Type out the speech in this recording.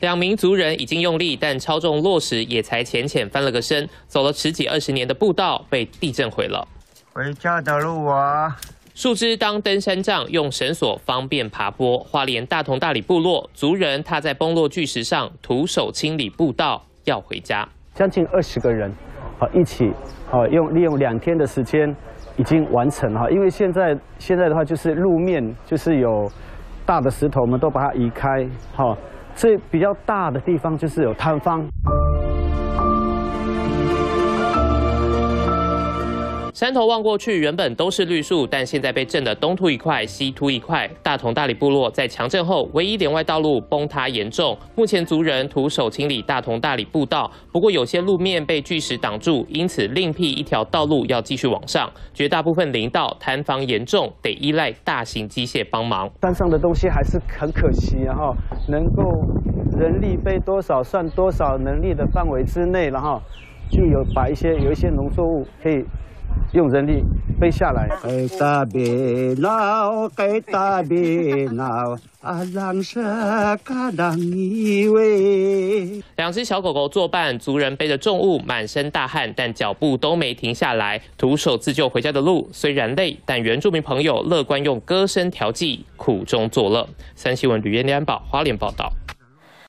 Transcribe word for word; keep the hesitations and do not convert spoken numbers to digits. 两名族人已经用力，但超重落石也才浅浅翻了个身。走了十几二十年的步道被地震毁了。回家的路啊！树枝当登山杖，用绳索方便爬坡。花莲大同大里部落族人踏在崩落巨石上，徒手清理步道，要回家。将近二十个人，啊，一起，啊，用利用两天的时间，已经完成哈。因为现在现在的话，就是路面就是有大的石头，我们都把它移开，哈。 最比较大的地方就是有坍方。山头望过去，原本都是绿树，但现在被震得东凸一块，西凸一块。大同大里部落在强震后，唯一连外道路崩塌严重，目前族人徒手清理大同大里步道，不过有些路面被巨石挡住，因此另辟一条道路要继续往上。绝大部分林道坍方严重，得依赖大型机械帮忙。山上的东西还是很可惜，然后能够人力背多少算多少，能力的范围之内，然后就有把一些有一些农作物可以。 用人力背下来。两只小狗狗作伴，族人背着重物，满身大汗，但脚步都没停下来，徒手自救回家的路。虽然累，但原住民朋友乐观用歌声调剂，苦中作乐。三新闻吕彦安保花莲报道。